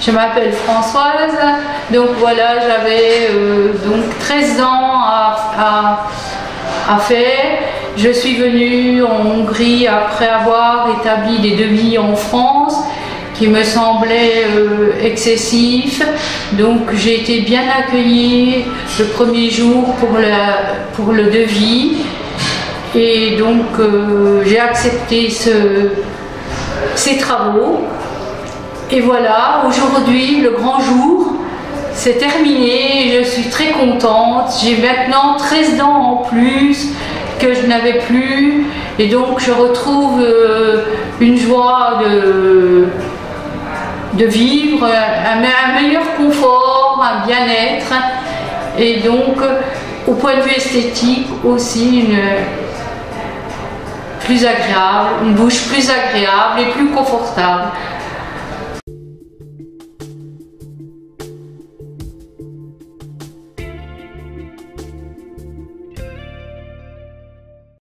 Je m'appelle Françoise, donc voilà, j'avais 13 ans à faire. Je suis venue en Hongrie après avoir établi des devis en France qui me semblaient excessifs. Donc j'ai été bien accueillie le premier jour pour le devis et donc j'ai accepté ces travaux. Et voilà, aujourd'hui, le grand jour, c'est terminé, je suis très contente. J'ai maintenant 13 ans en plus que je n'avais plus et donc je retrouve une joie de vivre, un meilleur confort, un bien-être et donc au point de vue esthétique aussi plus agréable, une bouche plus agréable et plus confortable.